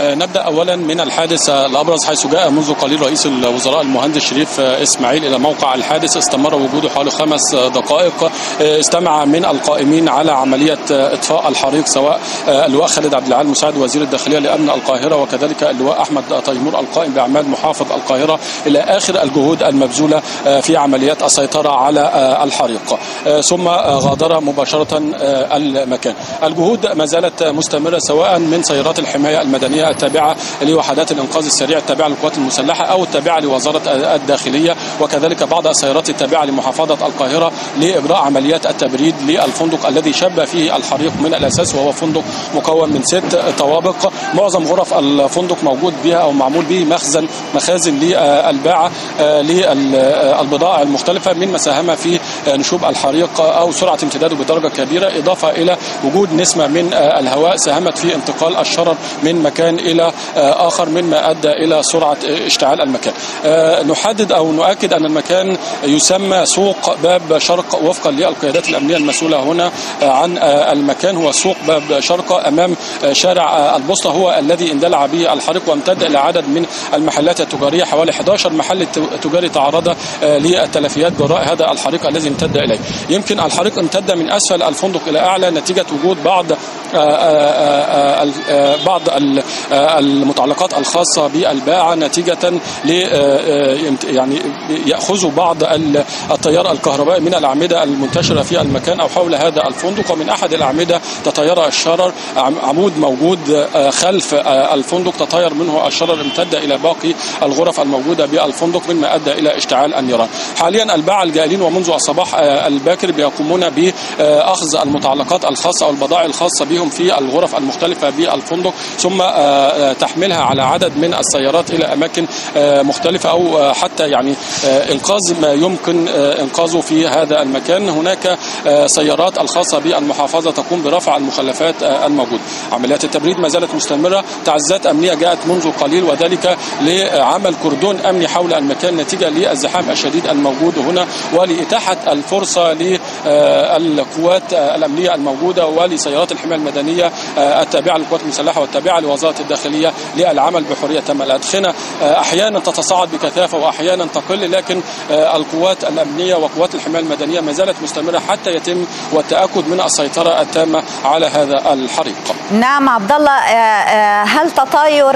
نبدأ أولا من الحادث الأبرز، حيث جاء منذ قليل رئيس الوزراء المهندس شريف إسماعيل إلى موقع الحادث، استمر وجوده حوالي 5 دقائق، استمع من القائمين على عملية إطفاء الحريق سواء اللواء خالد عبد العال مساعد وزير الداخلية لأمن القاهرة، وكذلك اللواء أحمد تيمور القائم بأعمال محافظ القاهرة، إلى آخر الجهود المبذولة في عمليات السيطرة على الحريق، ثم غادر مباشرة المكان. الجهود ما زالت مستمرة سواء من سيارات الحماية المدنية التابعة لوحدات الإنقاذ السريع التابعة للقوات المسلحة أو التابعة لوزارة الداخلية، وكذلك بعض السيارات التابعة لمحافظة القاهرة لإجراء عمليات التبريد للفندق الذي شب فيه الحريق من الأساس، وهو فندق مكون من 6 طوابق. معظم غرف الفندق موجود بها أو معمول به مخازن للباعة للبضائع المختلفة، مما ساهم في نشوب الحريق أو سرعة امتداده بدرجة كبيرة، إضافة إلى وجود نسمة من الهواء ساهمت في انتقال الشرر من مكان إلى آخر، مما أدى إلى سرعة اشتعال المكان. نحدد أو نؤكد أن المكان يسمى سوق باب شرق وفقا للقيادات الأمنية المسؤولة هنا عن المكان، هو سوق باب شرق أمام شارع البوسطة، هو الذي اندلع به الحريق وامتد إلى عدد من المحلات التجارية، حوالي 11 محل تجاري تعرض للتلفيات جراء هذا الحريق الذي امتد إليه. يمكن الحريق امتد من أسفل الفندق إلى أعلى نتيجة وجود بعض المتعلقات الخاصة بالباعة، نتيجة يعني يأخذوا بعض التيار الكهربائي من الأعمدة المنتشرة في المكان أو حول هذا الفندق، ومن أحد الأعمدة تطير الشرر، عمود موجود خلف الفندق تطير منه الشرر، امتد إلى باقي الغرف الموجودة بالفندق، مما أدى إلى اشتعال النيران. حاليا الباعة الجائلين ومنذ الصباح الباكر بيقومون بأخذ المتعلقات الخاصة أو البضائع الخاصة بهم في الغرف المختلفة بالفندق، ثم تحملها على عدد من السيارات إلى أماكن مختلفة أو حتى يعني إنقاذ ما يمكن إنقاذه في هذا المكان. هناك سيارات الخاصة بالمحافظة تقوم برفع المخلفات الموجودة. عمليات التبريد ما زالت مستمرة، تعزيزات أمنية جاءت منذ قليل وذلك لعمل كردون أمني حول المكان نتيجة للزحام الشديد الموجود هنا، ولإتاحة الفرصة للقوات الأمنية الموجودة ولسيارات الحماية المدنية التابعة للقوات المسلحة والتابعة لوزارة الداخلية للعمل بحرية تامة. الأدخنة أحيانا تتصاعد بكثافة وأحيانا تقل، لكن القوات الأمنية وقوات الحماية المدنية ما زالت مستمرة حتى يتم والتأكد من السيطرة التامة على هذا الحريق. نعم عبد الله، هل تطاير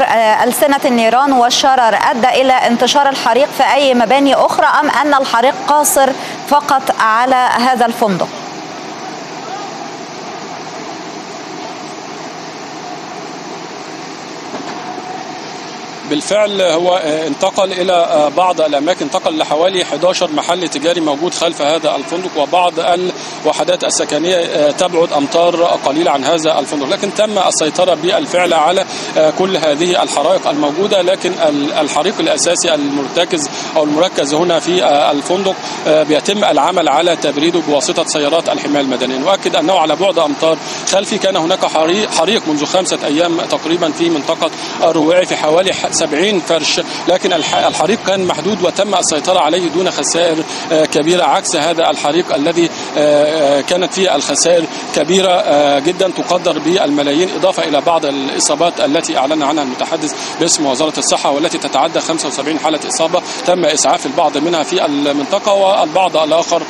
ألسنة النيران والشرر أدى إلى انتشار الحريق في أي مباني أخرى أم أن الحريق قاصر فقط على هذا الفندق؟ بالفعل هو انتقل إلى بعض الأماكن، انتقل لحوالي 11 محل تجاري موجود خلف هذا الفندق، وبعض الوحدات السكنية تبعد أمتار قليلة عن هذا الفندق، لكن تم السيطرة بالفعل على كل هذه الحرائق الموجودة. لكن الحريق الأساسي المركز هنا في الفندق بيتم العمل على تبريده بواسطة سيارات الحماية المدنية. نؤكد أنه على بعد أمتار خلفي كان هناك حريق منذ 5 أيام تقريبا في منطقة الرواعي في حوالي 70 فرش، لكن الحريق كان محدود وتم السيطرة عليه دون خسائر كبيرة، عكس هذا الحريق الذي كانت فيه الخسائر كبيرة جدا تقدر بالملايين، إضافة إلى بعض الإصابات التي أعلن عنها المتحدث باسم وزارة الصحة والتي تتعدى 75 حالة إصابة، تم إسعاف البعض منها في المنطقة والبعض الآخر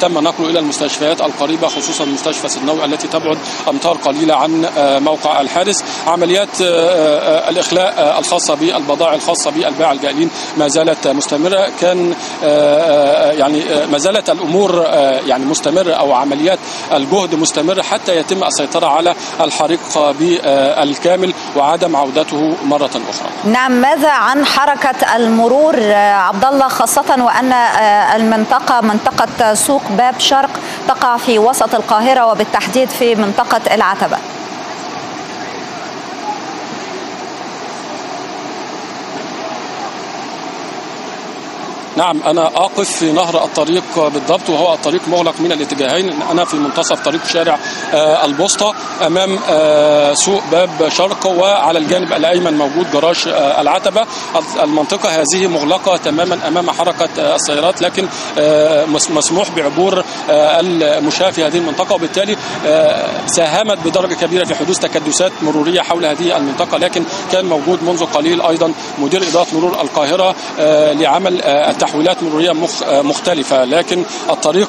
تم نقله إلى المستشفيات القريبة، خصوصا مستشفى سدناوي التي تبعد أمتار قليلة عن موقع الحادث. عمليات الإخلاء الخاصة البضائع الخاصة بالباعة الجائلين ما زالت مستمرة، كان يعني ما زالت الأمور يعني مستمرة أو عمليات الجهد مستمرة حتى يتم السيطرة على الحريق بالكامل وعدم عودته مرة أخرى. نعم، ماذا عن حركة المرور عبد الله، خاصة وأن المنطقة منطقة سوق باب شرق تقع في وسط القاهرة وبالتحديد في منطقة العتبة؟ نعم أنا أقف في نهر الطريق بالضبط، وهو الطريق مغلق من الاتجاهين. أنا في منتصف طريق شارع البوسطة أمام سوق باب شرق، وعلى الجانب الأيمن موجود جراج العتبة. المنطقة هذه مغلقة تماما أمام حركة السيارات، لكن مسموح بعبور المشاة في هذه المنطقة، وبالتالي ساهمت بدرجة كبيرة في حدوث تكدسات مرورية حول هذه المنطقة. لكن كان موجود منذ قليل أيضا مدير إدارة مرور القاهرة لعمل تحويلات مرورية مختلفة. لكن الطريق،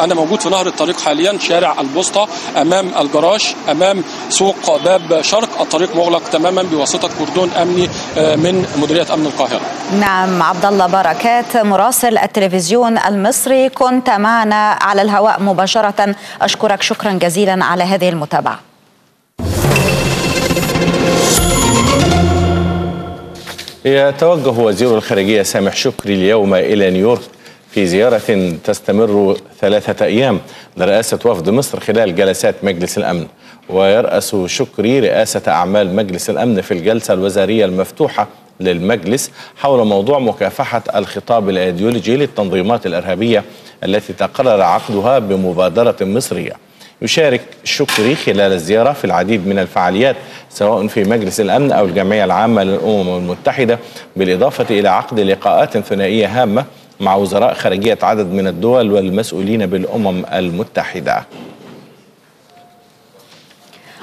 أنا موجود في نهر الطريق حاليا، شارع البوسطة أمام الجراج أمام سوق باب شرق. الطريق مغلق تماما بواسطة كردون أمني من مديرية أمن القاهرة. نعم، عبد الله بركات مراسل التلفزيون المصري كنت معنا على الهواء مباشرة، أشكرك شكرا جزيلا على هذه المتابعة. يتوجه وزير الخارجية سامح شكري اليوم إلى نيويورك في زيارة تستمر 3 أيام لرئاسة وفد مصر خلال جلسات مجلس الأمن. ويرأس شكري رئاسة أعمال مجلس الأمن في الجلسة الوزارية المفتوحة للمجلس حول موضوع مكافحة الخطاب الأيديولوجي للتنظيمات الإرهابية التي تقرر عقدها بمبادرة مصرية. يشارك شكري خلال الزيارة في العديد من الفعاليات سواء في مجلس الأمن أو الجمعية العامة للأمم المتحدة، بالإضافة إلى عقد لقاءات ثنائية هامة مع وزراء خارجية عدد من الدول والمسؤولين بالأمم المتحدة.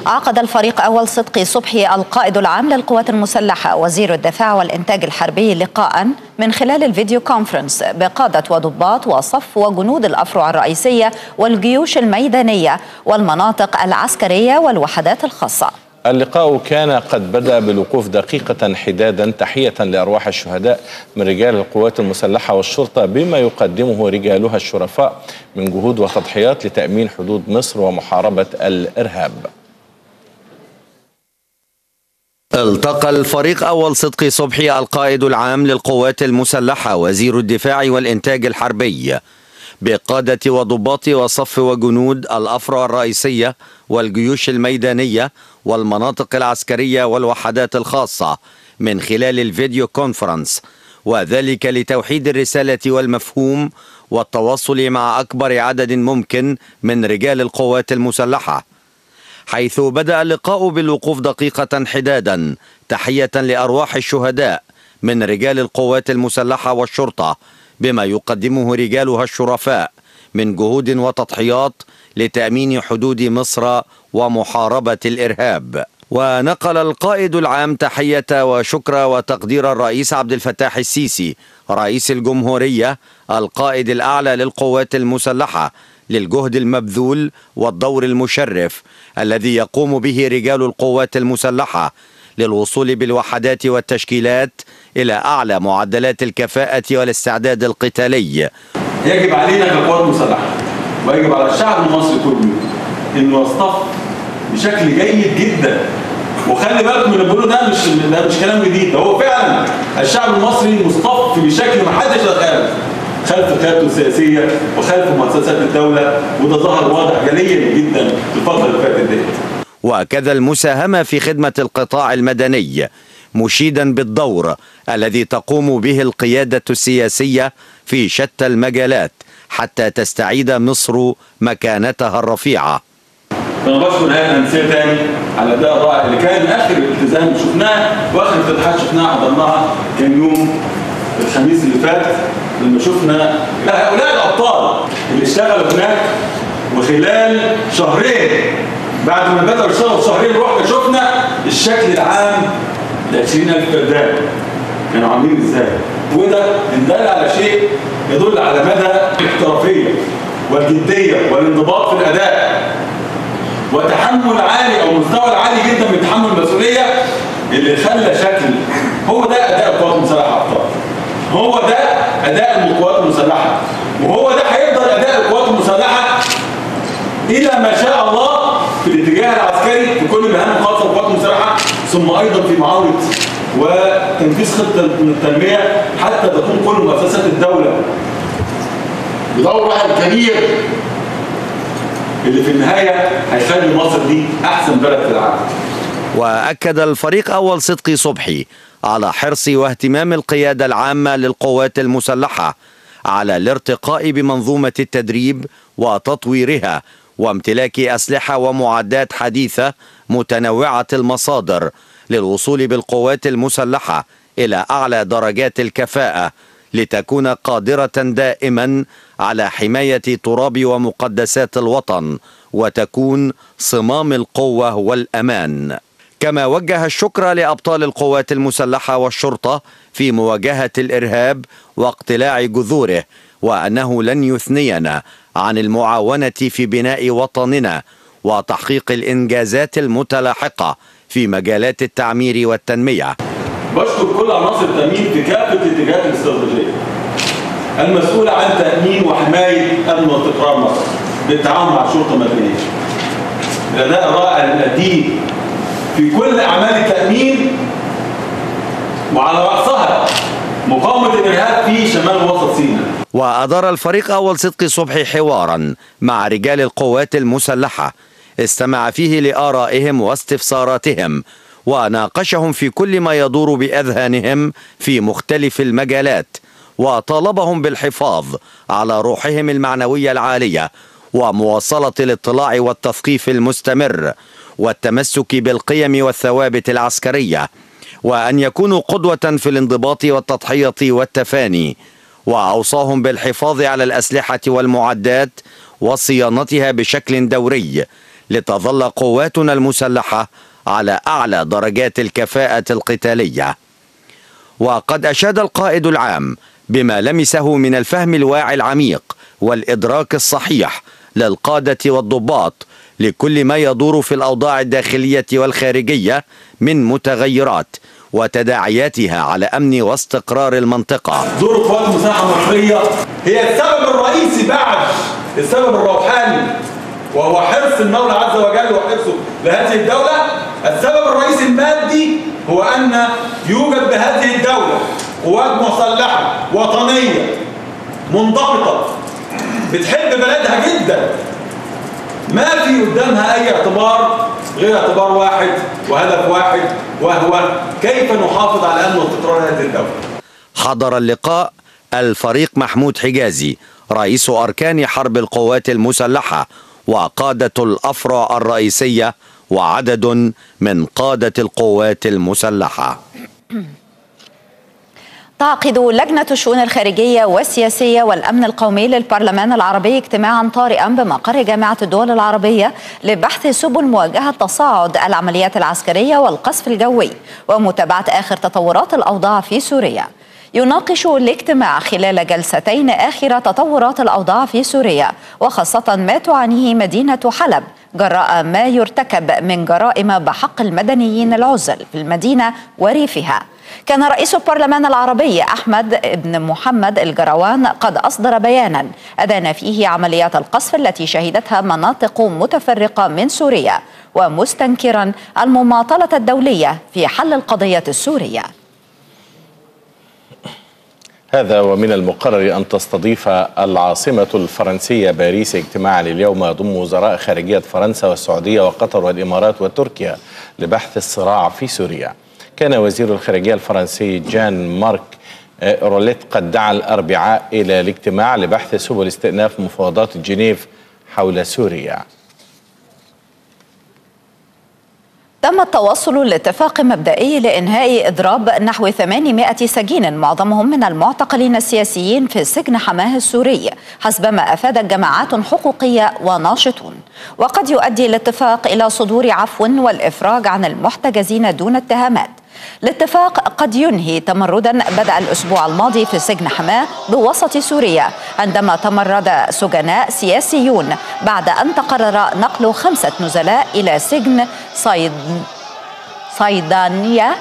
عقد الفريق أول صدقي صبحي القائد العام للقوات المسلحة وزير الدفاع والإنتاج الحربي لقاء من خلال الفيديو كونفرنس بقادة وضباط وصف وجنود الأفرع الرئيسية والجيوش الميدانية والمناطق العسكرية والوحدات الخاصة. اللقاء كان قد بدأ بالوقوف دقيقة حدادا تحية لأرواح الشهداء من رجال القوات المسلحة والشرطة بما يقدمه رجالها الشرفاء من جهود وتضحيات لتأمين حدود مصر ومحاربة الإرهاب. التقى الفريق أول صدقي صبحي القائد العام للقوات المسلحة وزير الدفاع والإنتاج الحربي بقادة وضباط وصف وجنود الأفرع الرئيسية والجيوش الميدانية والمناطق العسكرية والوحدات الخاصة من خلال الفيديو كونفرنس، وذلك لتوحيد الرسالة والمفهوم والتواصل مع أكبر عدد ممكن من رجال القوات المسلحة، حيث بدأ اللقاء بالوقوف دقيقة حدادا تحية لأرواح الشهداء من رجال القوات المسلحة والشرطة بما يقدمه رجالها الشرفاء من جهود وتضحيات لتأمين حدود مصر ومحاربة الإرهاب. ونقل القائد العام تحية وشكر وتقدير الرئيس عبد الفتاح السيسي رئيس الجمهورية القائد الأعلى للقوات المسلحة للجهد المبذول والدور المشرف الذي يقوم به رجال القوات المسلحة للوصول بالوحدات والتشكيلات إلى أعلى معدلات الكفاءة والاستعداد القتالي. يجب علينا كقوات مسلحة ويجب على الشعب المصري كله إنه يصطف بشكل جيد جدا، وخلي بالكم من بقوله ده مش كلام جديد، ده هو فعلا الشعب المصري مصطف بشكل محدش يتخيله خلف قيادته السياسية وخلف مؤسسات الدولة، وده ظهر واضح جليا جدا الفترة اللي فاتت ديت. وكذا المساهمة في خدمة القطاع المدني، مشيدا بالدور الذي تقوم به القيادة السياسية في شتى المجالات حتى تستعيد مصر مكانتها الرفيعة. أنا بشكر هيئة أمنية تاني على الأداء الرائع اللي كان آخر التزام شفناه وآخر افتتاحات شفناها حضرناها كان يوم الخميس اللي فات، لما شفنا هؤلاء الأبطال اللي اشتغلوا هناك، وخلال شهرين بعد ما بدأوا يشتغلوا شهرين رحنا شفنا الشكل العام ل 20,000 فدان كانوا عاملين ازاي، وده يدل على شيء يدل على مدى الاحترافية والجدية والانضباط في الأداء وتحمل عالي أو مستوى عالي جدا من تحمل المسؤولية اللي خلى شكل هو ده أداء القوات المسلحة أبطال، هو ده أداء القوات المسلحة، وهو ده هيفضل أداء القوات المسلحة إلى ما شاء الله في الاتجاه العسكري في كل مهام خاصة بالقوات المسلحة، ثم أيضا في معارض وتنفيذ خطة التنمية حتى تكون كل مؤسسات الدولة بدورها الكبير اللي في النهاية هيخلي مصر دي أحسن بلد في العالم. وأكد الفريق أول صدقي صبحي على حرص واهتمام القيادة العامة للقوات المسلحة على الارتقاء بمنظومة التدريب وتطويرها وامتلاك أسلحة ومعدات حديثة متنوعة المصادر للوصول بالقوات المسلحة إلى أعلى درجات الكفاءة لتكون قادرة دائما على حماية تراب ومقدسات الوطن وتكون صمام القوة والأمان. كما وجه الشكر لأبطال القوات المسلحة والشرطة في مواجهة الإرهاب واقتلاع جذوره، وأنه لن يثنينا عن المعاونة في بناء وطننا وتحقيق الإنجازات المتلاحقة في مجالات التعمير والتنمية. بشكر كل عناصر التأمين في كافة الاتجاهات الاستراتيجية المسؤولة عن تأمين وحماية أمن واستقرار مصر بالتعاون مع الشرطة المدنية. الأداء الرائع الأديم في كل أعمال التأمين وعلى رأسها مقاومة الإرهاب في شمال وسط سيناء. وأدار الفريق أول صدقي صبحي حوارا مع رجال القوات المسلحة استمع فيه لآرائهم واستفساراتهم وناقشهم في كل ما يدور بأذهانهم في مختلف المجالات، وطالبهم بالحفاظ على روحهم المعنوية العالية ومواصلة الاطلاع والتثقيف المستمر والتمسك بالقيم والثوابت العسكرية، وأن يكونوا قدوة في الانضباط والتضحية والتفاني. وأوصاهم بالحفاظ على الأسلحة والمعدات وصيانتها بشكل دوري لتظل قواتنا المسلحة على أعلى درجات الكفاءة القتالية. وقد أشاد القائد العام بما لمسه من الفهم الواعي العميق والإدراك الصحيح للقادة والضباط لكل ما يدور في الأوضاع الداخلية والخارجية من متغيرات وتداعياتها على أمن واستقرار المنطقة. دور قوات المسلحة المصرية هي السبب الرئيسي بعد السبب الروحاني، وهو حرص المولى عز وجل وحرصه لهذه الدولة. السبب الرئيسي المادي هو أن يوجد بهذه الدولة قوات مسلحة وطنية منضبطة بتحب بلدها جدا، ما في قدامها أي اعتبار غير اعتبار واحد وهدف واحد، وهو كيف نحافظ على أمن واستقرار هذه الدولة. حضر اللقاء الفريق محمود حجازي رئيس أركان حرب القوات المسلحة وقادة الأفرع الرئيسية وعدد من قادة القوات المسلحة. تعقد لجنة الشؤون الخارجية والسياسية والأمن القومي للبرلمان العربي اجتماعا طارئا بمقر جامعة الدول العربية لبحث سبل مواجهة تصاعد العمليات العسكرية والقصف الجوي ومتابعة آخر تطورات الأوضاع في سوريا. يناقش الاجتماع خلال جلستين آخر تطورات الأوضاع في سوريا، وخاصة ما تعانيه مدينة حلب جراء ما يرتكب من جرائم بحق المدنيين العزل في المدينة وريفها. كان رئيس البرلمان العربي أحمد ابن محمد الجروان قد أصدر بيانا أدان فيه عمليات القصف التي شهدتها مناطق متفرقة من سوريا، ومستنكرا المماطلة الدولية في حل القضية السورية. هذا ومن المقرر أن تستضيف العاصمة الفرنسية باريس اجتماعا اليوم يضم وزراء خارجية فرنسا والسعودية وقطر والإمارات وتركيا لبحث الصراع في سوريا. كان وزير الخارجية الفرنسي جان مارك روليت قد دعا الأربعاء إلى الاجتماع لبحث سبل استئناف مفاوضات جنيف حول سوريا. تم التوصل لاتفاق مبدئي لإنهاء إضراب نحو 800 سجين معظمهم من المعتقلين السياسيين في سجن حماه السوري، حسب ما أفادت جماعات حقوقية وناشطون. وقد يؤدي الاتفاق إلى صدور عفو والإفراج عن المحتجزين دون اتهامات. الاتفاق قد ينهي تمردا بدأ الأسبوع الماضي في سجن حماه بوسط سوريا، عندما تمرد سجناء سياسيون بعد أن تقرر نقل 5 نزلاء إلى سجن صيدانية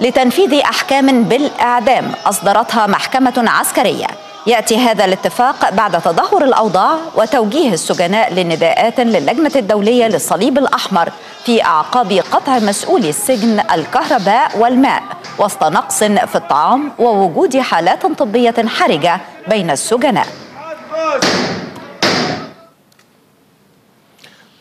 لتنفيذ أحكام بالإعدام أصدرتها محكمة عسكرية. يأتي هذا الاتفاق بعد تدهور الأوضاع وتوجيه السجناء لنداءات للجنة الدولية للصليب الأحمر في أعقاب قطع مسؤولي السجن الكهرباء والماء وسط نقص في الطعام ووجود حالات طبية حرجة بين السجناء.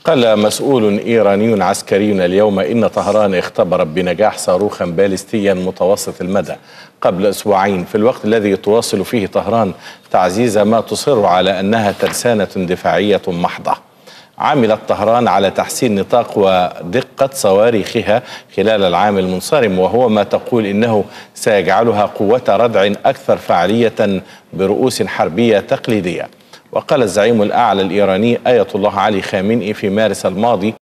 قال مسؤول إيراني عسكري اليوم إن طهران اختبرت بنجاح صاروخا باليستيا متوسط المدى قبل أسبوعين، في الوقت الذي تواصل فيه طهران تعزيز ما تصر على أنها ترسانة دفاعية محضة. عملت طهران على تحسين نطاق ودقة صواريخها خلال العام المنصرم، وهو ما تقول إنه سيجعلها قوة ردع أكثر فعالية برؤوس حربية تقليدية. وقال الزعيم الأعلى الإيراني آية الله علي خامنئي في مارس الماضي